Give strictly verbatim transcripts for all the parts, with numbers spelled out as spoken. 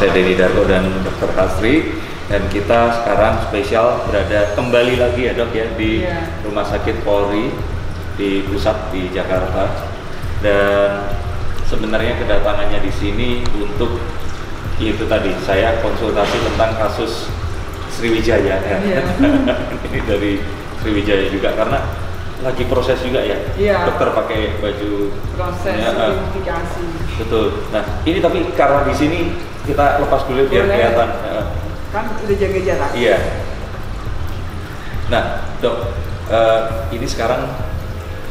saya Denny Darko dan dokter Hasri, dan kita sekarang spesial berada kembali lagi ya dok ya di yeah. Rumah Sakit Polri di pusat di Jakarta. Dan sebenarnya kedatangannya di sini untuk itu tadi saya konsultasi tentang kasus Sriwijaya Air. Yeah. Ini dari Sriwijaya juga karena lagi proses juga ya, ya. Dokter pakai baju proses identifikasi. Uh, betul. Nah ini tapi karena di sini kita lepas dulu biar kelihatan. Uh. Kan udah jaga jarak. Iya. Nah dok, uh, ini sekarang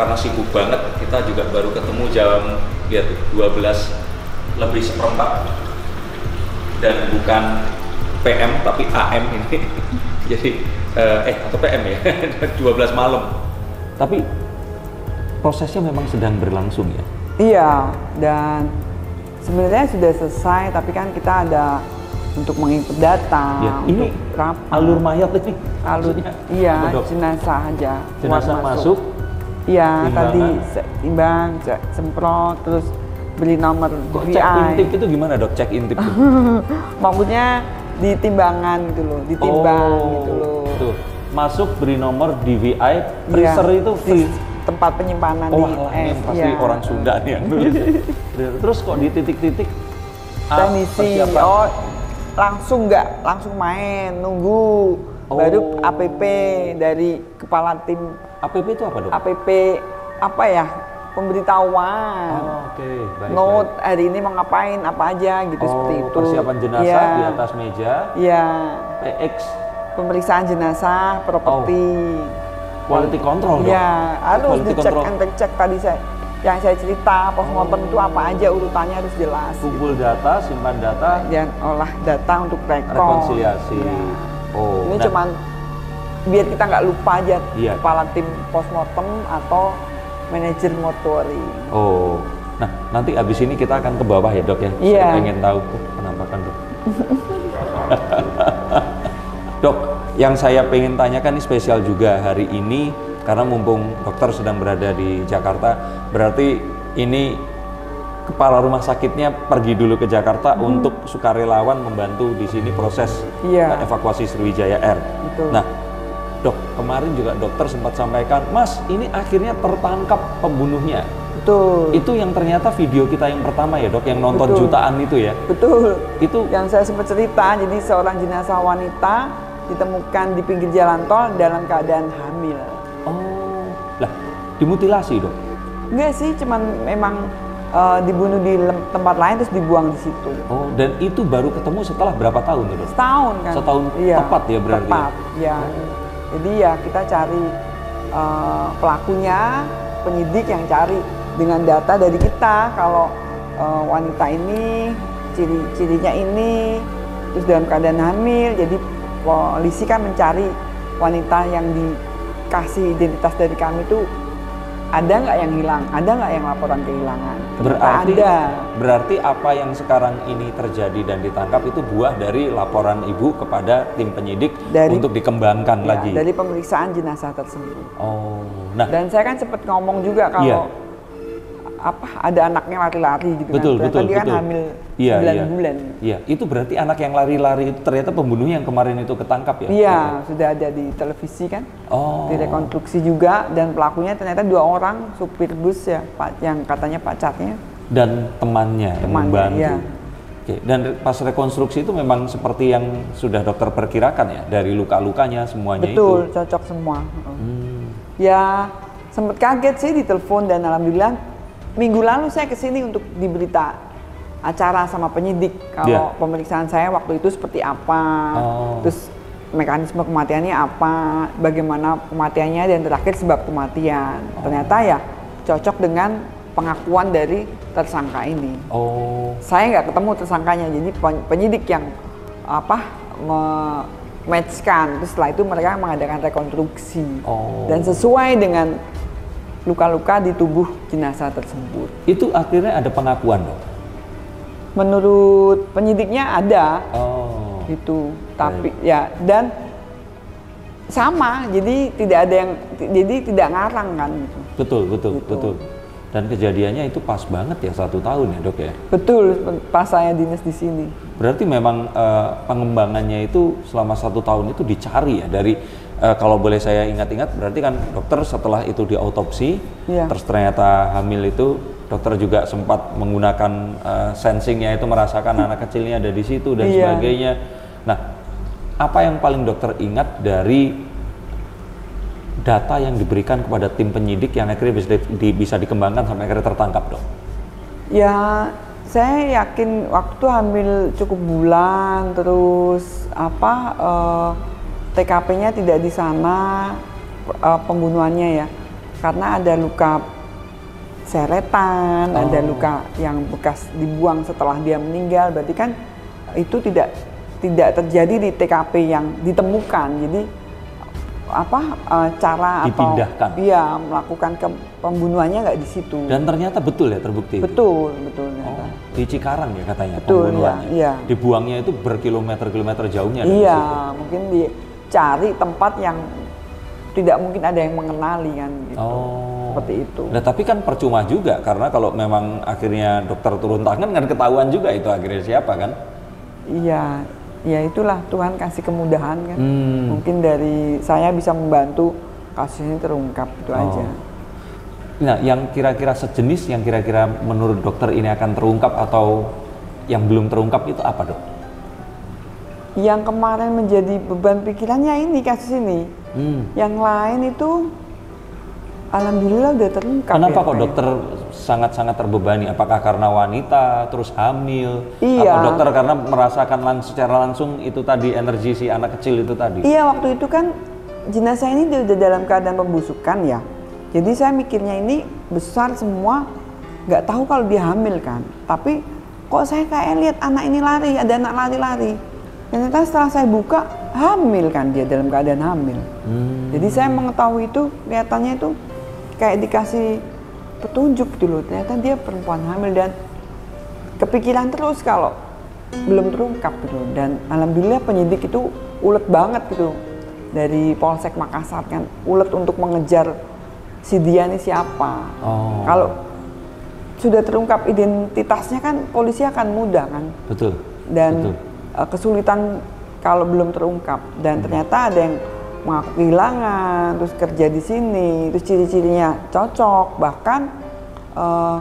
karena sibuk banget, kita juga baru ketemu jam ya, dua belas lebih seperempat dan bukan P M tapi A M ini. Jadi uh, eh atau P M ya, dua belas malam. Tapi prosesnya memang sedang berlangsung ya? Iya, dan sebenarnya sudah selesai, tapi kan kita ada untuk menginput data, ya, ini rapat, alur mayat ini? Alur, iya, jenazah aja. Jenazah masuk? Iya, tadi timbang, semprot, terus beli nomor D V I. Cek intip itu gimana dok? Cek intip itu? Maksudnya di timbangan gitu loh, ditimbang oh, gitu loh. Tuh. Masuk beri nomor D V I, freezer ya, itu free tempat penyimpanan oh, di es pasti ya. Orang Sunda nih yang nulis. Terus kok di titik-titik teknisi oh langsung nggak langsung main nunggu oh. Baru A P P dari kepala tim. A P P itu apa dok? A P P apa ya, pemberitahuan oh, okay. Baik, note baik. Hari ini mau ngapain apa aja gitu oh, seperti itu. Persiapan jenazah ya. Di atas meja ya P X pemeriksaan jenazah, properti, oh. Quality control dong? Ya, harus dicek and check tadi saya, yang saya cerita postmortem oh. Itu apa aja urutannya harus jelas. Kumpul gitu. Data, simpan data, dan olah data untuk rekon. Rekonsiliasi. Ya. Oh. Ini nah. Cuman biar kita nggak lupa aja iya. Kepala tim postmortem atau manajer mortuary. Oh, nah nanti abis ini kita akan ke bawah ya dok ya. Iya. Saya pengen tahu penampakan dok. Dok, yang saya pengen tanyakan ini spesial juga hari ini karena mumpung dokter sedang berada di Jakarta, berarti ini kepala rumah sakitnya pergi dulu ke Jakarta hmm. untuk sukarelawan membantu di sini proses yeah. evakuasi Sriwijaya Air. Betul. Nah, dok, kemarin juga dokter sempat sampaikan, Mas, ini akhirnya tertangkap pembunuhnya. Betul. Itu yang ternyata video kita yang pertama ya dok, yang nonton betul. Jutaan itu ya. Betul. Itu yang saya sempat cerita, jadi seorang jenazah wanita ditemukan di pinggir jalan tol dalam keadaan hamil. Oh, lah dimutilasi dong? Enggak sih, cuman memang uh, dibunuh di tempat lain terus dibuang di situ. Oh, dan itu baru ketemu setelah berapa tahun tuh? Setahun kan? Setahun iya, tepat ya berarti. Tepat, ya. Oh. Jadi ya kita cari uh, pelakunya, penyidik yang cari dengan data dari kita kalau uh, wanita ini ciri-cirinya ini terus dalam keadaan hamil, jadi polisi kan mencari wanita yang dikasih identitas dari kami itu ada nggak yang hilang, ada nggak yang laporan kehilangan. Berarti ada. Berarti apa yang sekarang ini terjadi dan ditangkap itu buah dari laporan ibu kepada tim penyidik dari, untuk dikembangkan ya, lagi. Dari pemeriksaan jenazah tersebut. Oh, nah. Dan saya kan sempat ngomong juga kalau iya. Apa ada anaknya lari-lari gitu betul, kan, betul, tadi betul. Kan hamil iya, sembilan bulan. Iya, itu berarti anak yang lari-lari itu ternyata pembunuhnya yang kemarin itu ketangkap ya? Iya, ya. Sudah ada di televisi kan, oh. Direkonstruksi juga dan pelakunya ternyata dua orang, supir bus ya, yang katanya pacarnya. Dan temannya, temannya yang membantu. Iya. Oke, dan pas rekonstruksi itu memang seperti yang sudah dokter perkirakan ya, dari luka-lukanya semuanya betul, itu. Betul, cocok semua. Hmm. Ya, sempat kaget sih di telepon dan alhamdulillah minggu lalu saya kesini untuk diberita acara sama penyidik kalau yeah. Pemeriksaan saya waktu itu seperti apa, oh. Terus mekanisme kematiannya apa, bagaimana kematiannya dan terakhir sebab kematian. Oh. Ternyata ya cocok dengan pengakuan dari tersangka ini. Oh. Saya nggak ketemu tersangkanya, jadi penyidik yang apa me-matchkan. Terus setelah itu mereka mengadakan rekonstruksi oh. Dan sesuai dengan luka-luka di tubuh jenazah tersebut. Itu akhirnya ada pengakuan dong? Menurut penyidiknya ada. Oh. Itu, tapi baik. Ya dan sama, jadi tidak ada yang, jadi tidak ngarang kan. Gitu. Betul, betul, gitu. Betul. Dan kejadiannya itu pas banget ya satu tahun ya dok ya? Betul, pas saya dinas di sini. Berarti memang uh, pengembangannya itu selama satu tahun itu dicari ya dari uh, kalau boleh saya ingat-ingat berarti kan dokter setelah itu diautopsi, yeah. terus ternyata hamil itu dokter juga sempat menggunakan uh, sensingnya itu merasakan anak kecilnya ada di situ dan yeah. sebagainya. Nah, apa yang paling dokter ingat dari data yang diberikan kepada tim penyidik yang akhirnya bisa, di, bisa dikembangkan sampai akhirnya tertangkap dok? Ya. Yeah. Saya yakin waktu hamil cukup bulan, terus apa eh, T K P-nya tidak di sana eh, pembunuhannya ya, karena ada luka seretan, oh. ada luka yang bekas dibuang setelah dia meninggal, berarti kan itu tidak tidak terjadi di T K P yang ditemukan, jadi apa uh, cara dipindahkan. Atau dia melakukan ke pembunuhannya nggak di situ. Dan ternyata betul ya terbukti. Betul, itu? betul. Oh, di Cikarang ya katanya betul, pembunuhannya. Iya, iya. Dibuangnya itu berkilometer-kilometer jauhnya. Iya, di mungkin dicari tempat yang tidak mungkin ada yang mengenali kan. Gitu. Oh. Seperti itu. Nah tapi kan percuma juga karena kalau memang akhirnya dokter turun tangan kan ketahuan juga itu akhirnya siapa kan? Iya. Ya itulah Tuhan kasih kemudahan kan, hmm. mungkin dari saya bisa membantu kasus ini terungkap itu oh. aja. Nah yang kira-kira sejenis yang kira-kira menurut dokter ini akan terungkap atau yang belum terungkap itu apa dok? Yang kemarin menjadi beban pikirannya ini kasus ini, hmm. yang lain itu alhamdulillah udah terungkap. Kenapa ya, kok dokter sangat-sangat terbebani? Apakah karena wanita, terus hamil? Iya. Atau dokter karena merasakan langsung secara langsung itu tadi energi si anak kecil itu tadi? Iya, waktu itu kan jenazah ini udah dalam keadaan pembusukan ya. Jadi saya mikirnya ini besar semua, nggak tahu kalau dia hamil kan. Tapi kok saya kayak lihat anak ini lari, ada anak lari-lari. Ternyata setelah saya buka hamil kan dia dalam keadaan hamil. Hmm. Jadi saya mengetahui itu kelihatannya itu kayak dikasih petunjuk dulu, ternyata dia perempuan hamil dan kepikiran terus kalau belum terungkap gitu. Dan alhamdulillah penyidik itu ulet banget gitu dari Polsek Makassar kan, ulet untuk mengejar si dia ini siapa. Oh. Kalau sudah terungkap identitasnya kan polisi akan mudah kan. Betul. Dan Betul. kesulitan kalau belum terungkap dan ternyata ada yang mengaku kehilangan, terus kerja di sini, terus ciri-cirinya cocok, bahkan uh,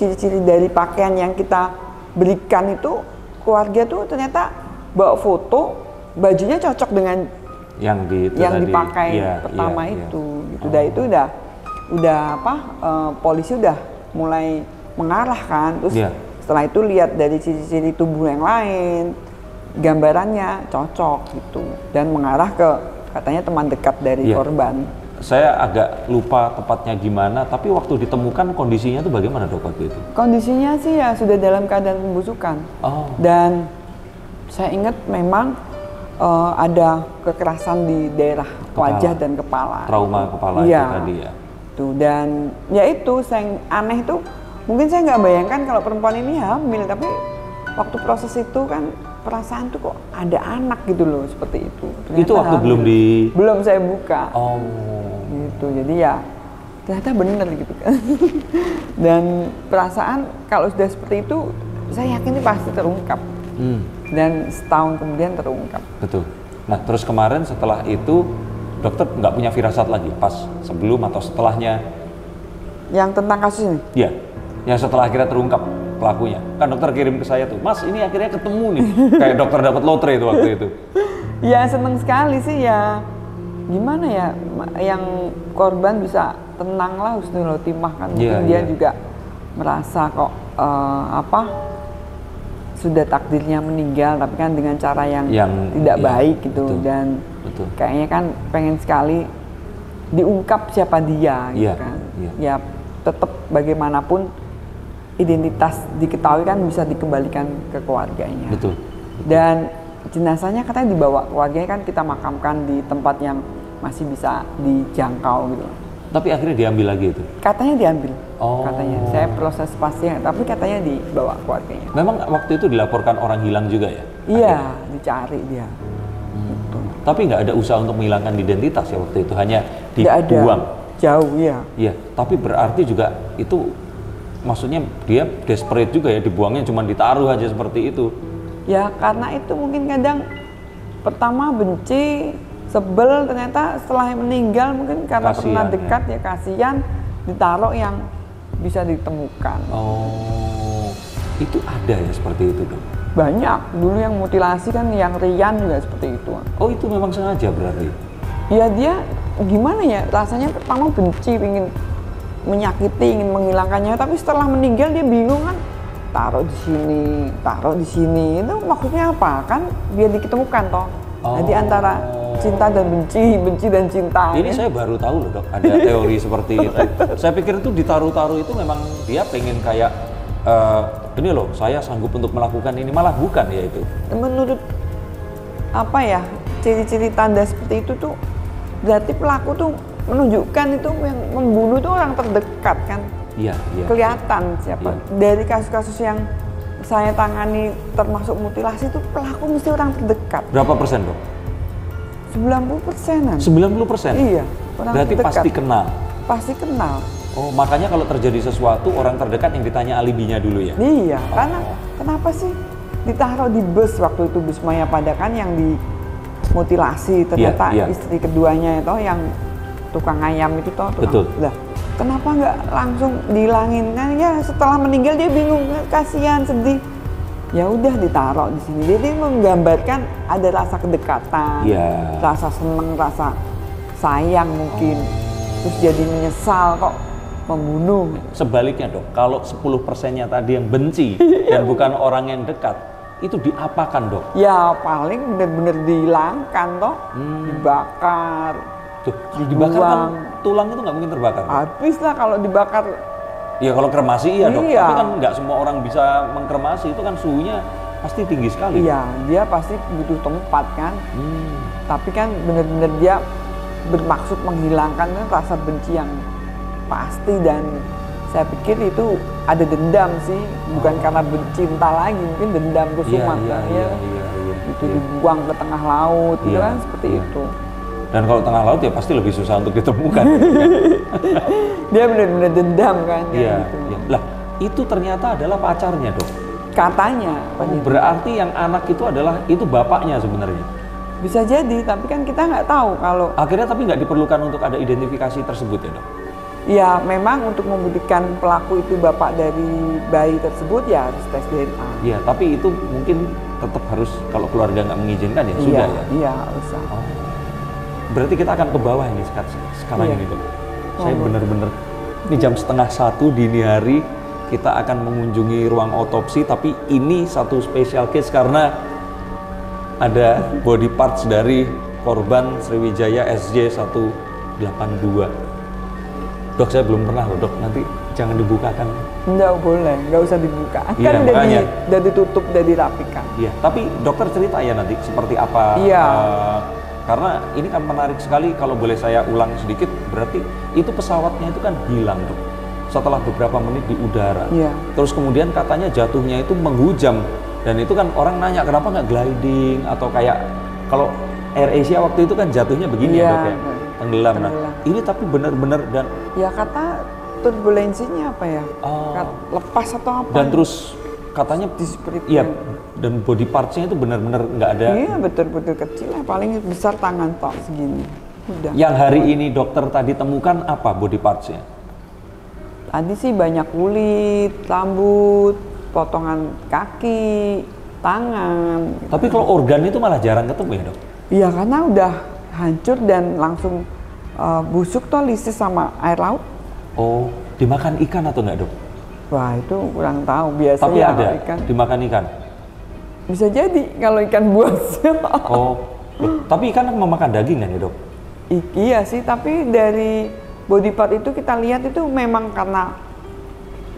ciri-ciri dari pakaian yang kita berikan itu keluarga tuh ternyata bawa foto, bajunya cocok dengan yang, di, yang dipakai ya, pertama ya, itu, ya. Gitu. Oh. Udah itu udah, udah apa? Uh, polisi udah mulai mengarah kan, terus ya. Setelah itu lihat dari ciri-ciri tubuh yang lain. Gambarannya cocok gitu dan mengarah ke katanya teman dekat dari ya. Korban. Saya agak lupa tepatnya gimana, tapi waktu ditemukan kondisinya itu bagaimana dok waktu itu? Kondisinya sih ya sudah dalam keadaan pembusukan. Oh. Dan saya ingat memang uh, ada kekerasan di daerah kepala. Wajah dan kepala. Trauma gitu. Kepala ya. Itu tadi ya. Tuh dan ya itu yang aneh tuh mungkin saya nggak bayangkan kalau perempuan ini hamil, tapi waktu proses itu kan perasaan tuh kok ada anak gitu loh seperti itu. Ternyata itu waktu hamil. belum di belum saya buka. Oh. Gitu jadi ya ternyata bener gitu kan. Dan perasaan kalau sudah seperti itu saya yakin ini pasti terungkap. Hmm. Dan setahun kemudian terungkap. Betul. Nah terus kemarin setelah itu dokter nggak punya firasat lagi pas sebelum atau setelahnya? Yang tentang kasus ini? Iya. Yang setelah akhirnya terungkap. Pelakunya kan dokter kirim ke saya tuh, mas ini akhirnya ketemu nih, kayak dokter dapat lotre itu waktu itu. Ya seneng sekali sih ya, gimana ya, yang korban bisa tenang lah husnul khotimah kan, mungkin yeah, dia yeah. juga merasa kok uh, apa sudah takdirnya meninggal, tapi kan dengan cara yang, yang tidak yeah, baik gitu betul, dan betul. Kayaknya kan pengen sekali diungkap siapa dia yeah, gitu kan, yeah. ya tetap bagaimanapun. Identitas diketahui kan bisa dikembalikan ke keluarganya. Betul. Dan jenazahnya katanya dibawa keluarganya kan kita makamkan di tempat yang masih bisa dijangkau gitu. Tapi akhirnya diambil lagi itu? Katanya diambil. Oh. Katanya. Saya proses pastinya, tapi katanya dibawa keluarganya. Memang waktu itu dilaporkan orang hilang juga ya? Iya, dicari dia. Hmm. Gitu. Tapi nggak ada usaha untuk menghilangkan identitas ya waktu itu? Hanya dibuang? Jauh ya. Iya, tapi berarti juga itu maksudnya dia desperate juga ya, dibuangnya cuma ditaruh aja seperti itu. Ya karena itu mungkin kadang pertama benci, sebel, ternyata setelah meninggal mungkin karena kasian, pernah dekat ya, ya kasihan, ditaruh yang bisa ditemukan. Oh, itu ada ya seperti itu dong? Banyak, dulu yang mutilasi kan yang Rian juga seperti itu. Oh itu memang sengaja berarti? Ya dia gimana ya, rasanya pertama benci, ingin menyakiti, ingin menghilangkannya, tapi setelah meninggal dia bingung kan, taruh di sini, taruh di sini, itu maksudnya apa? Kan biar ditemukan toh. Oh. Jadi antara cinta dan benci, benci dan cinta. Ini ya? Saya baru tahu loh dok, ada teori seperti itu. Saya pikir itu ditaruh-taruh itu memang dia pengen kayak uh, ini loh, saya sanggup untuk melakukan ini, malah bukan ya itu. Menurut apa ya, ciri-ciri tanda seperti itu tuh berarti pelaku tuh menunjukkan itu yang membunuh tuh orang terdekat kan. Iya, iya, kelihatan siapa. Iya. Dari kasus-kasus yang saya tangani termasuk mutilasi itu pelaku mesti orang terdekat. Berapa persen dok? sembilan puluh persenan. sembilan puluh persen? Iya, orang berarti terdekat. Pasti kenal? Pasti kenal. Oh, makanya kalau terjadi sesuatu orang terdekat yang ditanya alibinya dulu ya? Iya, oh. Karena kenapa sih ditaruh di bus waktu itu, bus Maya Padakan yang dimutilasi ternyata iya, iya. Istri keduanya itu yang tukang ayam itu toh. Betul. Lah, kenapa nggak langsung dihilangin kan ya, setelah meninggal dia bingung, kasihan, sedih, ya udah ditaruh di sini. Jadi menggambarkan ada rasa kedekatan, yeah. Rasa seneng, rasa sayang mungkin, oh. Terus jadi menyesal kok membunuh. Sebaliknya dok, kalau sepuluh persennya tadi yang benci dan bukan orang yang dekat, itu diapakan dok? Ya paling bener-bener dihilangkan toh, hmm. Dibakar. Tuh, kalau dibakar kan tulang itu nggak mungkin terbakar. Habis lah kalau dibakar. Ya kalau kremasi iya, iya dok, tapi kan nggak semua orang bisa mengkremasi, itu kan suhunya pasti tinggi sekali. Iya, dia pasti butuh tempat kan. Hmm. Tapi kan benar-benar dia bermaksud menghilangkan rasa benci yang pasti, dan saya pikir itu ada dendam sih, bukan karena cinta lagi, mungkin dendam kesumat iya, iya, iya, iya, itu iya. Dibuang ke tengah laut, iya, gitu kan seperti iya. Itu. Dan kalau tengah laut ya pasti lebih susah untuk ditemukan. Gitu, kan? Dia benar-benar dendam kan. Iya. Gitu. Ya. Lah itu ternyata adalah pacarnya dok. Katanya. Oh, berarti yang anak itu adalah itu bapaknya sebenarnya. Bisa jadi, tapi kan kita nggak tahu kalau. Akhirnya tapi nggak diperlukan untuk ada identifikasi tersebut ya dok. Ya memang untuk membuktikan pelaku itu bapak dari bayi tersebut ya harus tes D N A. Iya, tapi itu mungkin tetap harus kalau keluarga nggak mengizinkan ya, ya sudah ya. Iya, usah. Oh. Berarti kita akan ke bawah ini sekarang ini dok. Saya benar-benar ini jam setengah satu dini hari kita akan mengunjungi ruang otopsi, tapi ini satu special case karena ada body parts dari korban Sriwijaya S J satu delapan dua. Dok saya belum pernah loh dok, nanti jangan dibukakan. Enggak boleh, nggak usah dibuka. Iya, kan udah, di, udah ditutup, udah dirapikan. Iya, tapi dokter cerita ya nanti seperti apa. Iya. Uh, Karena ini kan menarik sekali, kalau boleh saya ulang sedikit, berarti itu pesawatnya itu kan hilang dok. Setelah beberapa menit di udara, yeah. Terus kemudian katanya jatuhnya itu menghujam, dan itu kan orang nanya kenapa nggak gliding atau kayak kalau Air Asia waktu itu kan jatuhnya begini yeah, ya dok ya, yeah. Tenggelam. Nah, ini tapi benar-benar dan ya kata turbulensinya apa ya, oh. Lepas atau apa? Dan terus katanya iya. Dan body parts-nya itu benar-benar nggak ada. Iya, betul-betul kecil lah, paling besar tangan tok segini. Udah. Yang hari ini dokter tadi temukan apa body parts-nya? Tadi sih banyak kulit, rambut, potongan kaki, tangan. Tapi kalau organ itu malah jarang ketemu ya dok? Iya, karena udah hancur dan langsung uh, busuk toh, lisis sama air laut. Oh, dimakan ikan atau nggak dok? Wah itu kurang tahu, biasanya. Tapi ada ikan. Dimakan ikan? Bisa jadi kalau ikan buas. Oh, tapi ikan memakan daging kan ya dok? I iya sih, tapi dari body part itu kita lihat itu memang karena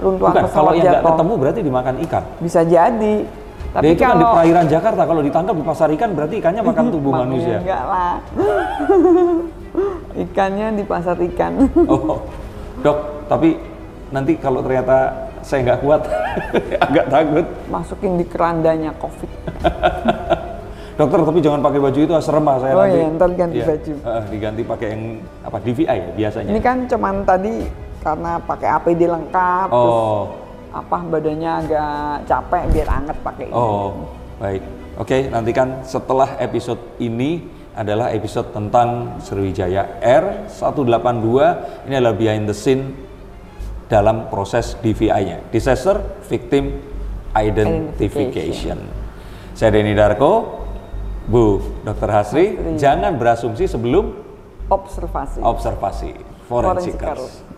runtuhan pesawat. Kalau yang nggak ketemu berarti dimakan ikan? Bisa jadi. Tapi kalau kan di perairan Jakarta kalau ditangkap di pasar ikan berarti ikannya makan tubuh manusia? Enggak lah. Ikannya di pasar ikan. Oh, dok, tapi nanti kalau ternyata saya nggak kuat, agak takut. Masukin di kerandanya COVID. Dokter, tapi jangan pakai baju itu, serem lah saya. Oh nanti. Iya, ntar ganti ya, baju. Uh, diganti pakai yang apa D V I ya biasanya. Ini kan cuman tadi karena pakai A P D lengkap, oh. Terus apa badannya agak capek biar anget pakai. Oh, ini. Baik, oke, nantikan setelah episode ini adalah episode tentang Sriwijaya Air seratus delapan puluh dua. Ini adalah behind the scene dalam proses D V I-nya, Disaster Victim Identification. Saya Denny Darko, Bu dokter Hasri, Hasri. Jangan berasumsi sebelum observasi. Observasi Forensikers.